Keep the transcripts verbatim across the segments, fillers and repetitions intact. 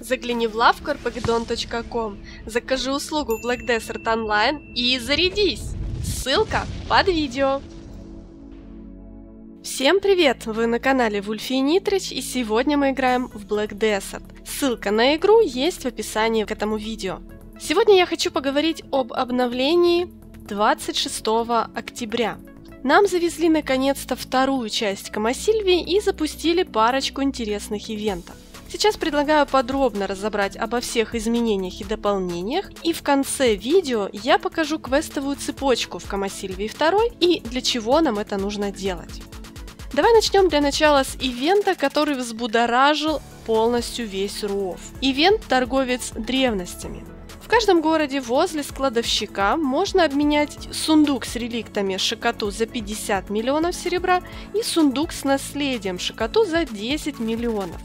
Загляни в лавку эр пи джи дон точка ком, закажи услугу Black Desert Online и зарядись! Ссылка под видео. Всем привет! Вы на канале WOLFY и НИТРЫЧ, и сегодня мы играем в Black Desert. Ссылка на игру есть в описании к этому видео. Сегодня я хочу поговорить об обновлении двадцать шестого октября. Нам завезли наконец-то вторую часть Камасильвии и запустили парочку интересных ивентов. Сейчас предлагаю подробно разобрать обо всех изменениях и дополнениях, и в конце видео я покажу квестовую цепочку в Камасильвии второй и для чего нам это нужно делать. Давай начнем для начала с ивента, который взбудоражил полностью весь РУОФ. Ивент «Торговец древностями». В каждом городе возле складовщика можно обменять сундук с реликтами Шикоту за пятьдесят миллионов серебра и сундук с наследием Шикоту за десять миллионов.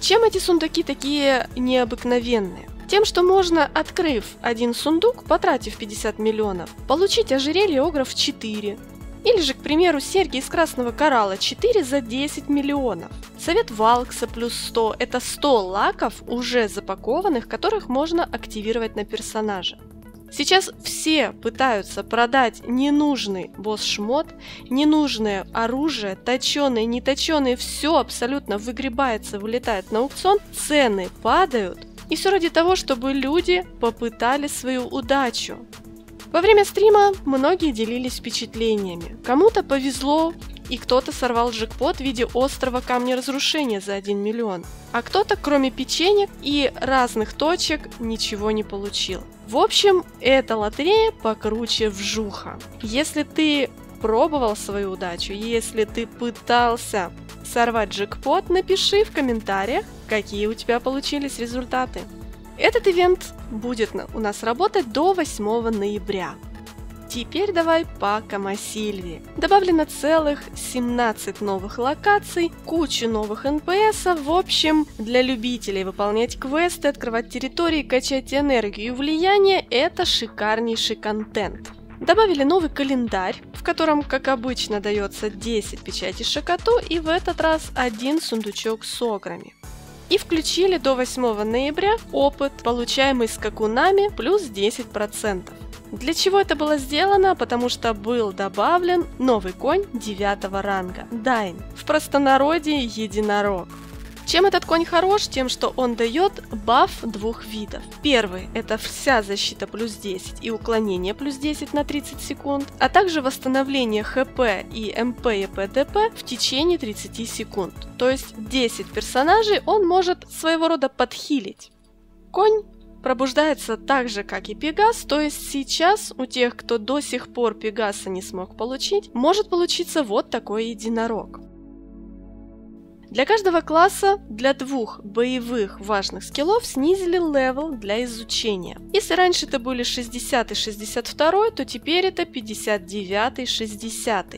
Чем эти сундуки такие необыкновенные? Тем, что можно, открыв один сундук, потратив пятьдесят миллионов, получить ожерелье Ограф четыре. Или же, к примеру, серьги из Красного Коралла четыре за десять миллионов. Совет Валкса плюс сто – это сто лаков, уже запакованных, которых можно активировать на персонажа. Сейчас все пытаются продать ненужный босс-шмот, ненужное оружие, точеное, неточеное, все абсолютно выгребается, вылетает на аукцион, цены падают. И все ради того, чтобы люди попытали свою удачу. Во время стрима многие делились впечатлениями. Кому-то повезло, и кто-то сорвал джекпот в виде острова камня разрушения за один миллион, а кто-то, кроме печенек и разных точек, ничего не получил. В общем, эта лотерея покруче вжуха. Если ты пробовал свою удачу, если ты пытался сорвать джекпот, напиши в комментариях, какие у тебя получились результаты. Этот ивент будет у нас работать до восьмого ноября. Теперь давай по Камасильвии. Добавлено целых семнадцать новых локаций, кучу новых эн пэ эсов. В общем, для любителей выполнять квесты, открывать территории, качать энергию и влияние – это шикарнейший контент. Добавили новый календарь, в котором, как обычно, дается десять печатей Шикоту и в этот раз один сундучок с ограми. И включили до восьмого ноября опыт, получаемый скакунами, плюс десять процентов. Для чего это было сделано? Потому что был добавлен новый конь девятого ранга – Дайн, в простонародье единорог. Чем этот конь хорош? Тем, что он дает баф двух видов. Первый – это вся защита плюс десять и уклонение плюс десять на тридцать секунд, а также восстановление хэ пэ и эм пэ и пэ дэ пэ в течение тридцати секунд. То есть десять персонажей он может своего рода подхилить. Конь пробуждается так же, как и Пегас, то есть сейчас у тех, кто до сих пор Пегаса не смог получить, может получиться вот такой единорог. Для каждого класса для двух боевых важных скиллов снизили левел для изучения. Если раньше это были шестьдесят и шестьдесят два, то теперь это пятьдесят девять и шестьдесят.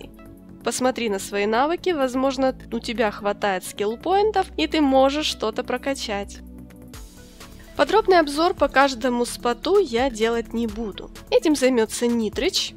Посмотри на свои навыки, возможно, у тебя хватает скиллпоинтов и ты можешь что-то прокачать. Подробный обзор по каждому споту я делать не буду. Этим займется Нитрыч.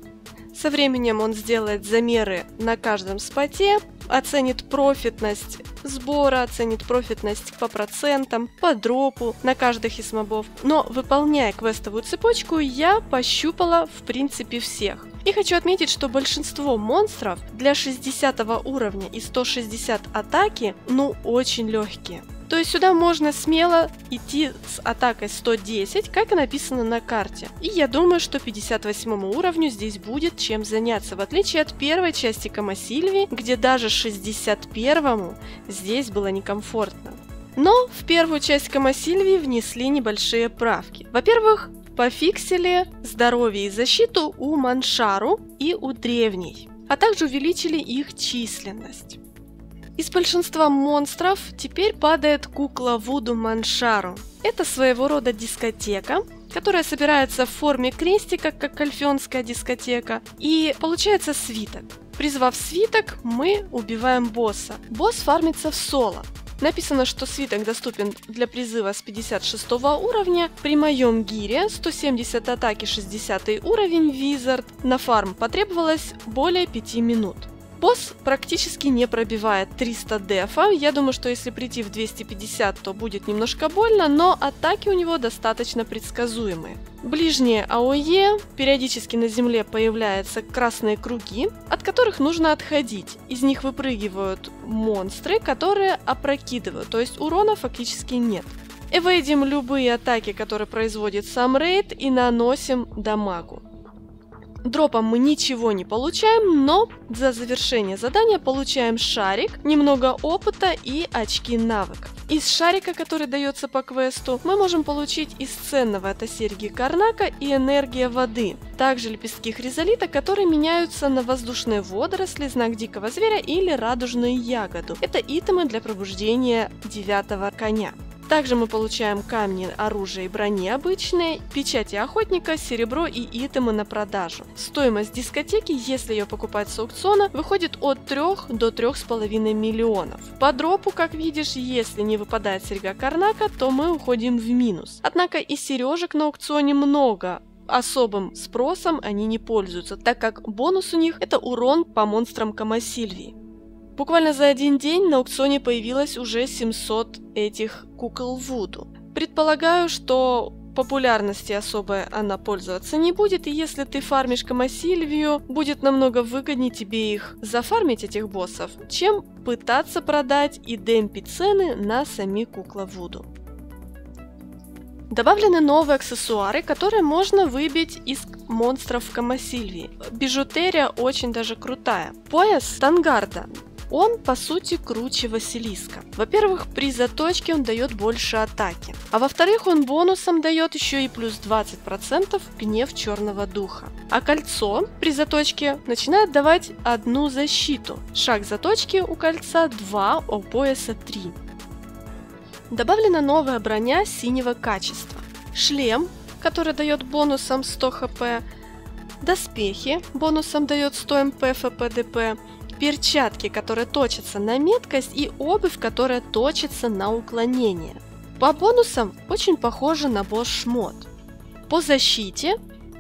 Со временем он сделает замеры на каждом споте, оценит профитность сбора, оценит профитность по процентам, по дропу на каждых из мобов. Но выполняя квестовую цепочку, я пощупала в принципе всех. И хочу отметить, что большинство монстров для шестидесятого уровня и ста шестидесяти атаки ну очень легкие. То есть сюда можно смело идти с атакой сто десять, как и написано на карте. И я думаю, что пятьдесят восьмому уровню здесь будет чем заняться, в отличие от первой части Камасильвии, где даже шестьдесят первому здесь было некомфортно. Но в первую часть Камасильвии внесли небольшие правки. Во-первых, пофиксили здоровье и защиту у Маншару и у Древней, а также увеличили их численность. Из большинства монстров теперь падает кукла Вуду Маншару. Это своего рода дискотека, которая собирается в форме крестика, как кальфионская дискотека, и получается свиток. Призвав свиток, мы убиваем босса. Босс фармится в соло. Написано, что свиток доступен для призыва с пятьдесят шестого уровня, при моем гире сто семьдесят атаки шестидесятый уровень визард, на фарм потребовалось более пяти минут. Босс практически не пробивает триста дефа. Я думаю, что если прийти в двести пятьдесят, то будет немножко больно, но атаки у него достаточно предсказуемые. Ближнее АОЕ, периодически на земле появляются красные круги, от которых нужно отходить. Из них выпрыгивают монстры, которые опрокидывают, то есть урона фактически нет. Эвейдим любые атаки, которые производит сам рейд, и наносим дамагу. Дропом мы ничего не получаем, но за завершение задания получаем шарик, немного опыта и очки навыков. Из шарика, который дается по квесту, мы можем получить из ценного это серьги Карнака и энергия воды. Также лепестки хризолита, которые меняются на воздушные водоросли, знак дикого зверя или радужную ягоду. Это итемы для пробуждения девятого коня. Также мы получаем камни, оружие и брони обычные, печати охотника, серебро и итемы на продажу. Стоимость дискотеки, если ее покупать с аукциона, выходит от трёх до трёх с половиной миллионов. По дропу, как видишь, если не выпадает серьга Карнака, то мы уходим в минус. Однако и сережек на аукционе много. Особым спросом они не пользуются, так как бонус у них – это урон по монстрам Камасильвии. Буквально за один день на аукционе появилось уже семьсот этих кукол Вуду. Предполагаю, что популярности особой она пользоваться не будет, и если ты фармишь Камасильвию, будет намного выгоднее тебе их зафармить, этих боссов, чем пытаться продать и демпить цены на сами кукла Вуду. Добавлены новые аксессуары, которые можно выбить из монстров Камасильвии. Бижутерия очень даже крутая. Пояс Тангарда. Он, по сути, круче Василиска. Во-первых, при заточке он дает больше атаки. А во-вторых, он бонусом дает еще и плюс двадцать процентов гнев черного духа. А кольцо при заточке начинает давать одну защиту. Шаг заточки у кольца два, а у пояса три. Добавлена новая броня синего качества. Шлем, который дает бонусом сто хп. Доспехи, бонусом дает сто мп эф пэ дэ пэ. Перчатки, которые точатся на меткость, и обувь, которая точится на уклонение. По бонусам очень похоже на босс-шмот. По защите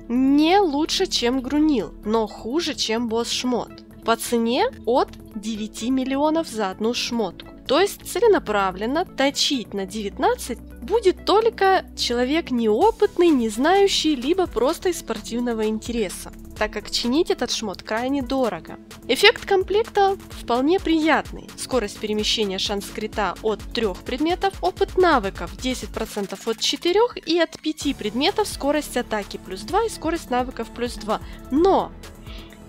не лучше, чем Грунил, но хуже, чем босс-шмот. По цене от девяти миллионов за одну шмотку. То есть целенаправленно точить на девятнадцать будет только человек неопытный, не знающий, либо просто из спортивного интереса, так как чинить этот шмот крайне дорого. Эффект комплекта вполне приятный. Скорость перемещения, шанс крита от трёх предметов, опыт навыков десять процентов от четырёх и от пяти предметов скорость атаки плюс два и скорость навыков плюс два. Но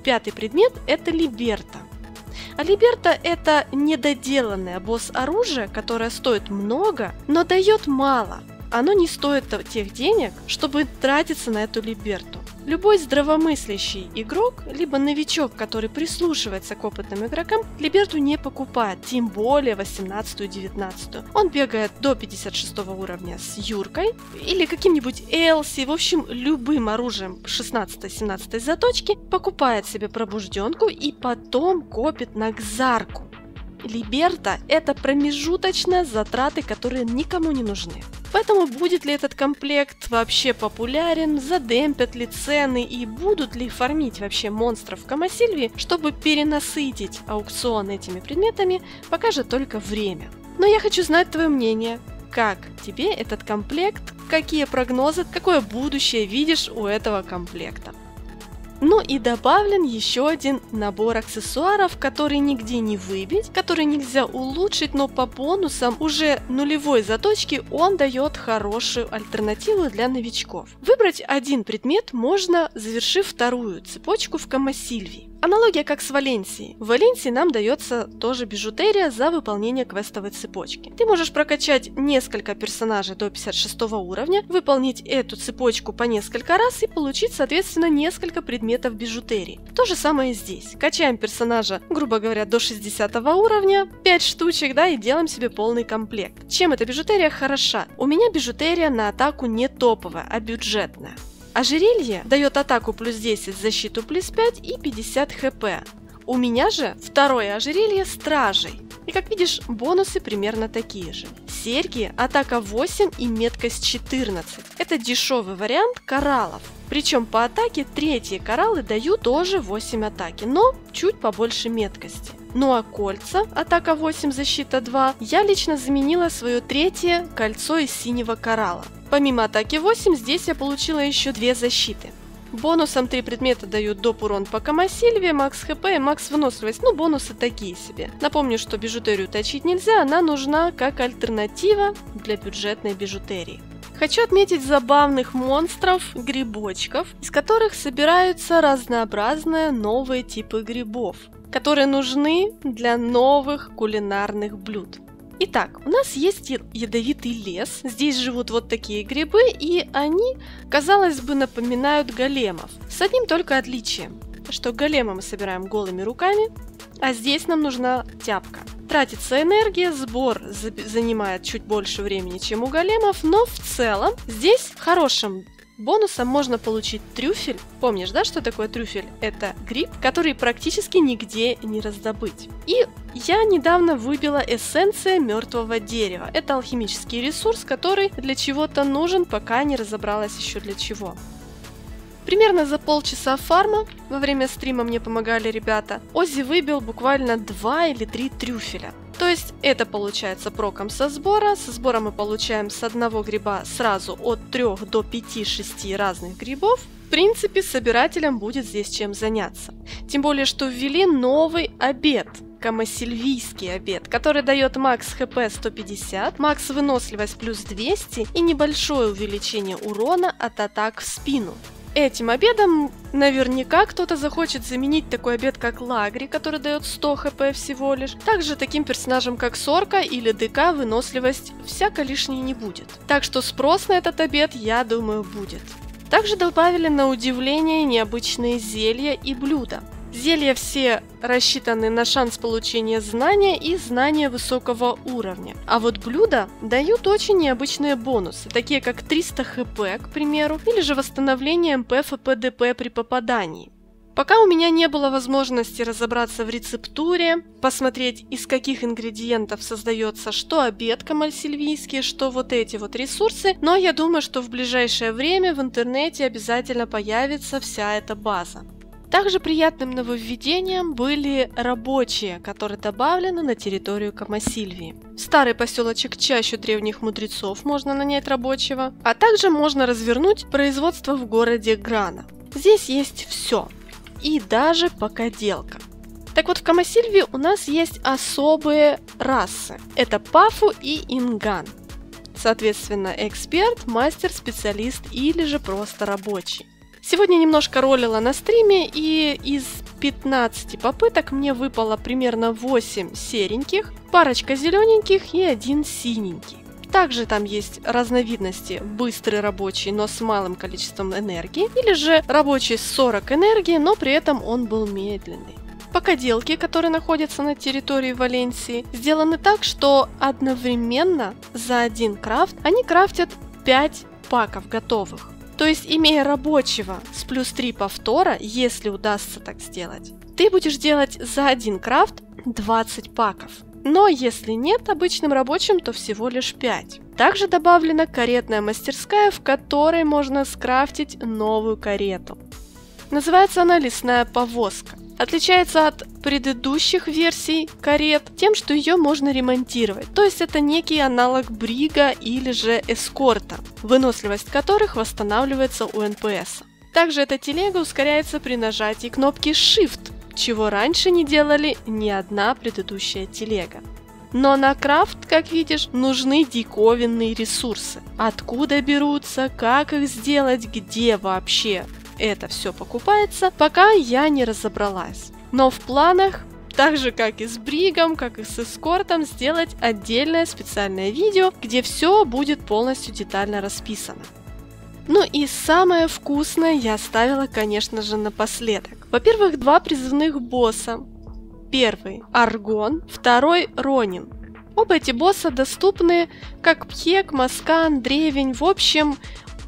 пятый предмет это Либерта. А Либерта это недоделанное босс-оружие, которое стоит много, но дает мало. Оно не стоит тех денег, чтобы тратиться на эту Либерту. Любой здравомыслящий игрок, либо новичок, который прислушивается к опытным игрокам, Либерту не покупает, тем более восемнадцатую-девятнадцатую. Он бегает до пятьдесят шестого уровня с Юркой или каким-нибудь Элси, в общем, любым оружием шестнадцатой-семнадцатой заточки, покупает себе пробужденку и потом копит на кзарку. Либерта – это промежуточные затраты, которые никому не нужны. Поэтому будет ли этот комплект вообще популярен, задемпят ли цены и будут ли фармить вообще монстров Камасильвии, чтобы перенасытить аукцион этими предметами, покажет только время. Но я хочу знать твое мнение. Как тебе этот комплект? Какие прогнозы? Какое будущее видишь у этого комплекта? Ну и добавлен еще один набор аксессуаров, которые нигде не выбить, которые нельзя улучшить, но по бонусам уже нулевой заточки он дает хорошую альтернативу для новичков. Выбрать один предмет можно, завершив вторую цепочку в Камасильвии. Аналогия как с Валенсией. В Валенсии нам дается тоже бижутерия за выполнение квестовой цепочки. Ты можешь прокачать несколько персонажей до пятьдесят шестого уровня, выполнить эту цепочку по несколько раз и получить, соответственно, несколько предметов бижутерии. То же самое здесь. Качаем персонажа, грубо говоря, до шестидесятого уровня, пять штучек, да, и делаем себе полный комплект. Чем эта бижутерия хороша? У меня бижутерия на атаку не топовая, а бюджетная. Ожерелье дает атаку плюс десять, защиту плюс пять и пятьдесят хп. У меня же второе ожерелье стражей. И как видишь, бонусы примерно такие же. Серьги, атака восемь и меткость четырнадцать. Это дешевый вариант кораллов. Причем по атаке третьи кораллы дают тоже восемь атаки, но чуть побольше меткости. Ну а кольца, атака восемь, защита два, я лично заменила свое третье кольцо из синего коралла. Помимо атаки восемь, здесь я получила еще две защиты. Бонусом три предмета дают доп. Урон по Камасильвии, макс хп и макс выносливость, ну бонусы такие себе. Напомню, что бижутерию точить нельзя, она нужна как альтернатива для бюджетной бижутерии. Хочу отметить забавных монстров, грибочков, из которых собираются разнообразные новые типы грибов, которые нужны для новых кулинарных блюд. Итак, у нас есть ядовитый лес, здесь живут вот такие грибы, и они, казалось бы, напоминают големов, с одним только отличием, что голема мы собираем голыми руками, а здесь нам нужна тяпка. Тратится энергия, сбор занимает чуть больше времени, чем у големов, но в целом здесь хорошим бонусом можно получить трюфель. Помнишь, да, что такое трюфель? Это гриб, который практически нигде не раздобыть. И я недавно выбила эссенция мертвого дерева. Это алхимический ресурс, который для чего-то нужен, пока не разобралась еще для чего. Примерно за полчаса фарма, во время стрима мне помогали ребята, Ози выбил буквально два или три трюфеля. То есть это получается проком со сбора. Со сбора мы получаем с одного гриба сразу от трёх до пяти-шести разных грибов. В принципе, собирателям будет здесь чем заняться. Тем более, что ввели новый обед. Камасильвийский обед, который дает макс хп сто пятьдесят, макс выносливость плюс двести и небольшое увеличение урона от атак в спину. Этим обедом наверняка кто-то захочет заменить такой обед, как Лагри, который дает сто хп всего лишь. Также таким персонажем, как Сорка или ДК, выносливость всяко лишней не будет. Так что спрос на этот обед, я думаю, будет. Также добавили на удивление необычные зелья и блюда. Зелья все рассчитаны на шанс получения знания и знания высокого уровня. А вот блюда дают очень необычные бонусы, такие как триста хп, к примеру, или же восстановление МП, ФП, ДП при попадании. Пока у меня не было возможности разобраться в рецептуре, посмотреть, из каких ингредиентов создается что обед камасильвийский, что вот эти вот ресурсы, но я думаю, что в ближайшее время в интернете обязательно появится вся эта база. Также приятным нововведением были рабочие, которые добавлены на территорию Камасильвии. В старый поселочек Чащу древних мудрецов можно нанять рабочего, а также можно развернуть производство в городе Грана. Здесь есть все, и даже покоделка. Так вот, в Камасильвии у нас есть особые расы. Это Пафу и Инган. Соответственно, эксперт, мастер, специалист или же просто рабочий. Сегодня немножко ролила на стриме, и из пятнадцати попыток мне выпало примерно восемь сереньких, парочка зелененьких и один синенький. Также там есть разновидности: быстрый рабочий, но с малым количеством энергии, или же рабочий с сорок энергии, но при этом он был медленный. Покоделки, которые находятся на территории Валенсии, сделаны так, что одновременно за один крафт они крафтят пять паков готовых. То есть, имея рабочего с плюс три повтора, если удастся так сделать, ты будешь делать за один крафт двадцать паков. Но если нет, обычным рабочим, то всего лишь пять. Также добавлена каретная мастерская, в которой можно скрафтить новую карету. Называется она «Лесная повозка». Отличается от предыдущих версий карет тем, что ее можно ремонтировать. То есть это некий аналог брига или же эскорта, выносливость которых восстанавливается у эн пэ эс. Также эта телега ускоряется при нажатии кнопки Shift, чего раньше не делали ни одна предыдущая телега. Но на крафт, как видишь, нужны диковинные ресурсы. Откуда берутся, как их сделать, где вообще это все покупается, пока я не разобралась. Но в планах, так же как и с бригом, как и с эскортом, сделать отдельное специальное видео, где все будет полностью детально расписано. Ну и самое вкусное я оставила, конечно же, напоследок. Во-первых, два призывных босса. Первый – Аргон, второй – Ронин. Оба эти босса доступны как Пхек, Маска, Древень, в общем,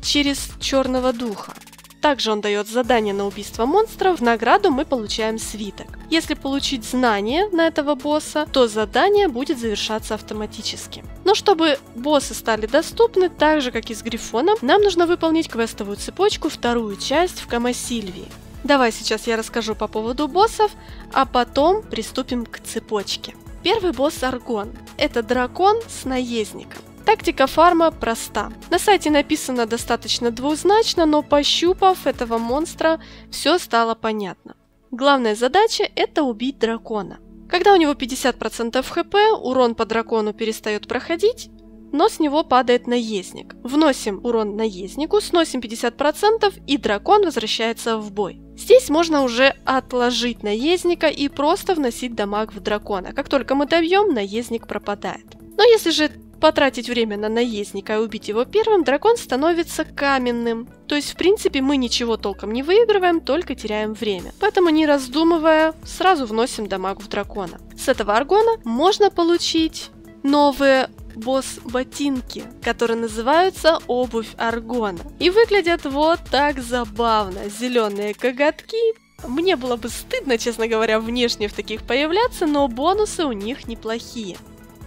через Черного Духа. Также он дает задание на убийство монстров, в награду мы получаем свиток. Если получить знание на этого босса, то задание будет завершаться автоматически. Но чтобы боссы стали доступны, так же как и с Грифоном, нам нужно выполнить квестовую цепочку, вторую часть в Камасильвии. Давай сейчас я расскажу по поводу боссов, а потом приступим к цепочке. Первый босс Аргон. Это дракон с наездником. Тактика фарма проста. На сайте написано достаточно двузначно, но пощупав этого монстра, все стало понятно. Главная задача – это убить дракона. Когда у него пятьдесят процентов хп, урон по дракону перестает проходить, но с него падает наездник. Вносим урон наезднику, сносим пятьдесят процентов, и дракон возвращается в бой. Здесь можно уже отложить наездника и просто вносить дамаг в дракона. Как только мы добьем, наездник пропадает. Но если же потратить время на наездника и убить его первым, дракон становится каменным. То есть, в принципе, мы ничего толком не выигрываем, только теряем время. Поэтому, не раздумывая, сразу вносим дамаг в дракона. С этого аргона можно получить новые босс-ботинки, которые называются обувь аргона. И выглядят вот так забавно. Зеленые коготки. Мне было бы стыдно, честно говоря, внешне в таких появляться, но бонусы у них неплохие.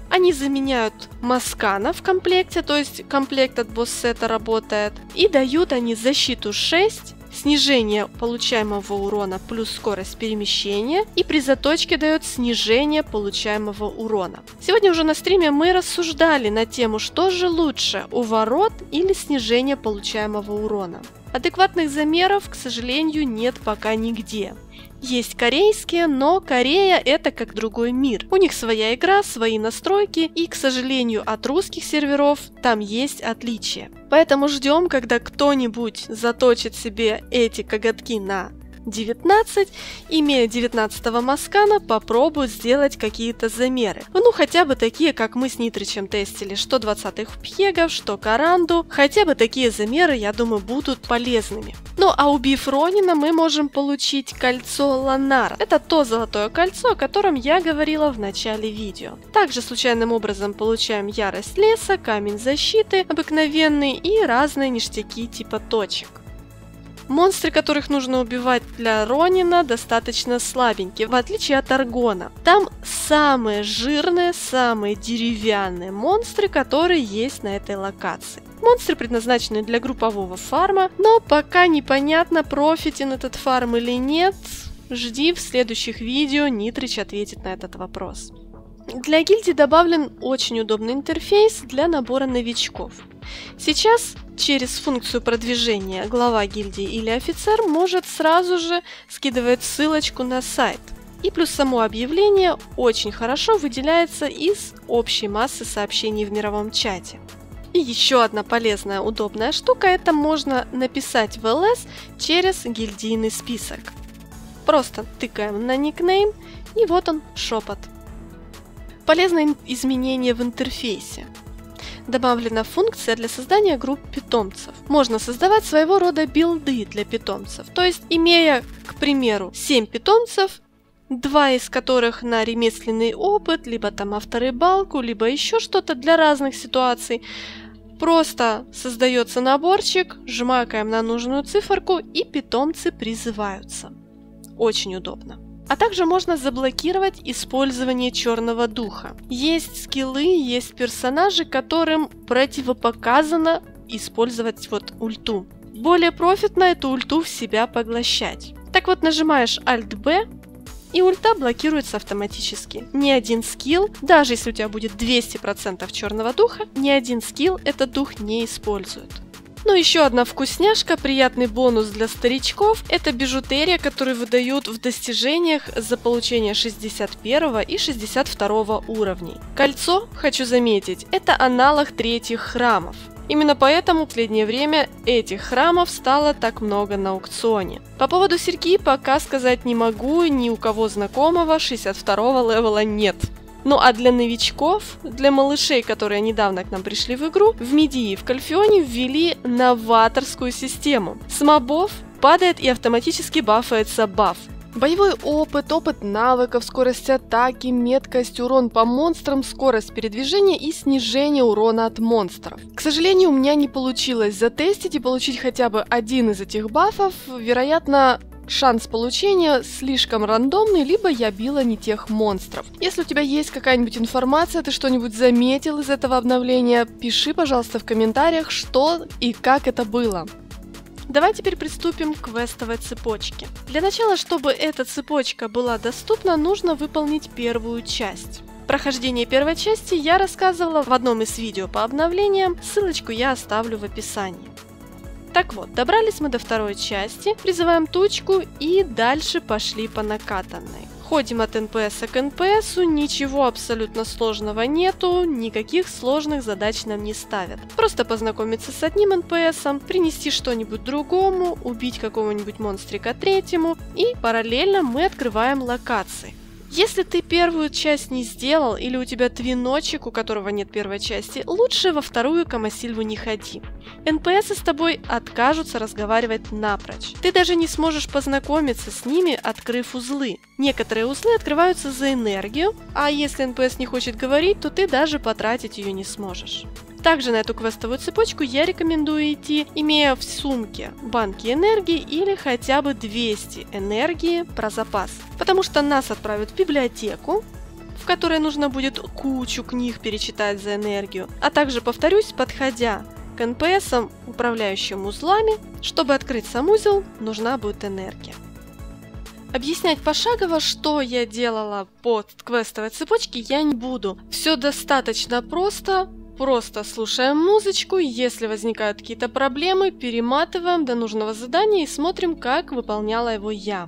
Они заменяют Маскана в комплекте, то есть комплект от босс-сета работает. И дают они защиту шесть, снижение получаемого урона плюс скорость перемещения. И при заточке дает снижение получаемого урона. Сегодня уже на стриме мы рассуждали на тему, что же лучше, уворот или снижение получаемого урона. Адекватных замеров, к сожалению, нет пока нигде. Есть корейские, но Корея это как другой мир. У них своя игра, свои настройки, и, к сожалению, от русских серверов там есть отличия. Поэтому ждем, когда кто-нибудь заточит себе эти коготки на девятнадцать, имея девятнадцатого Маскана, попробуют сделать какие-то замеры. Ну, хотя бы такие, как мы с Нитрычем тестили, что двадцатых Пхегов, что Каранду. Хотя бы такие замеры, я думаю, будут полезными. Ну, а убив Ронина, мы можем получить кольцо Ланара. Это то золотое кольцо, о котором я говорила в начале видео. Также случайным образом получаем ярость леса, камень защиты, обыкновенный и разные ништяки типа точек. Монстры, которых нужно убивать для Ронина, достаточно слабенькие, в отличие от Аргона. Там самые жирные, самые деревянные монстры, которые есть на этой локации. Монстры предназначены для группового фарма, но пока непонятно, профитен этот фарм или нет. Жди в следующих видео, Нитрыч ответит на этот вопрос. Для гильдии добавлен очень удобный интерфейс для набора новичков. Сейчас через функцию продвижения глава гильдии или офицер может сразу же скидывать ссылочку на сайт. И плюс само объявление очень хорошо выделяется из общей массы сообщений в мировом чате. И еще одна полезная, удобная штука – это можно написать в ЛС через гильдийный список. Просто тыкаем на никнейм, и вот он, шепот. Полезное изменение в интерфейсе. Добавлена функция для создания групп питомцев. Можно создавать своего рода билды для питомцев. То есть, имея, к примеру, семь питомцев, два из которых на ремесленный опыт, либо там авторыбалку, либо еще что-то для разных ситуаций, просто создается наборчик, жмакаем на нужную циферку, и питомцы призываются. Очень удобно. А также можно заблокировать использование черного духа. Есть скиллы, есть персонажи, которым противопоказано использовать вот ульту. Более профитно эту ульту в себя поглощать. Так вот, нажимаешь Alt-B, и ульта блокируется автоматически. Ни один скилл, даже если у тебя будет двести процентов черного духа, ни один скилл этот дух не использует. Ну, еще одна вкусняшка, приятный бонус для старичков – это бижутерия, которую выдают в достижениях за получение шестьдесят первого и шестьдесят второго уровней. Кольцо, хочу заметить, это аналог третьих храмов. Именно поэтому в последнее время этих храмов стало так много на аукционе. По поводу серьги пока сказать не могу, ни у кого знакомого шестьдесят второго левела нет. Ну а для новичков, для малышей, которые недавно к нам пришли в игру, в Медии и в Кальфионе ввели новаторскую систему. С мобов падает и автоматически бафается баф. Боевой опыт, опыт навыков, скорость атаки, меткость, урон по монстрам, скорость передвижения и снижение урона от монстров. К сожалению, у меня не получилось затестить и получить хотя бы один из этих бафов. Вероятно, шанс получения слишком рандомный, либо я била не тех монстров. Если у тебя есть какая-нибудь информация, ты что-нибудь заметил из этого обновления, пиши, пожалуйста, в комментариях, что и как это было. Давай теперь приступим к квестовой цепочке. Для начала, чтобы эта цепочка была доступна, нужно выполнить первую часть. Прохождение первой части я рассказывала в одном из видео по обновлениям, ссылочку я оставлю в описании. Так вот, добрались мы до второй части, призываем тучку и дальше пошли по накатанной. Ходим от эн пэ эса к эн пэ эсу, ничего абсолютно сложного нету, никаких сложных задач нам не ставят. Просто познакомиться с одним эн пэ эсом, принести что-нибудь другому, убить какого-нибудь монстрика третьему, и параллельно мы открываем локации. Если ты первую часть не сделал или у тебя твиночек, у которого нет первой части, лучше во вторую Камасильву не ходи. эн пэ эсы с тобой откажутся разговаривать напрочь. Ты даже не сможешь познакомиться с ними, открыв узлы. Некоторые узлы открываются за энергию, а если эн пэ эс не хочет говорить, то ты даже потратить ее не сможешь. Также на эту квестовую цепочку я рекомендую идти, имея в сумке банки энергии или хотя бы двести энергии про запас. Потому что нас отправят в библиотеку, в которой нужно будет кучу книг перечитать за энергию. А также, повторюсь, подходя к эн пэ эсам, управляющим узлами, чтобы открыть сам узел, нужна будет энергия. Объяснять пошагово, что я делала под квестовой цепочке, я не буду. Все достаточно просто. Просто слушаем музычку, если возникают какие-то проблемы, перематываем до нужного задания и смотрим, как выполняла его я.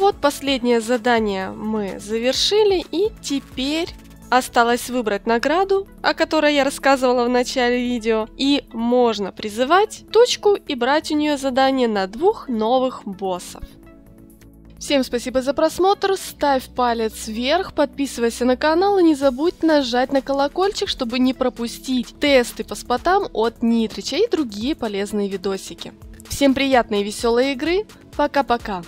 вот, последнее задание мы завершили, и теперь осталось выбрать награду, о которой я рассказывала в начале видео, и можно призывать точку и брать у нее задание на двух новых боссов. Всем спасибо за просмотр, ставь палец вверх, подписывайся на канал и не забудь нажать на колокольчик, чтобы не пропустить тесты по спотам от Нитрыча и другие полезные видосики. Всем приятной и веселой игры, пока-пока!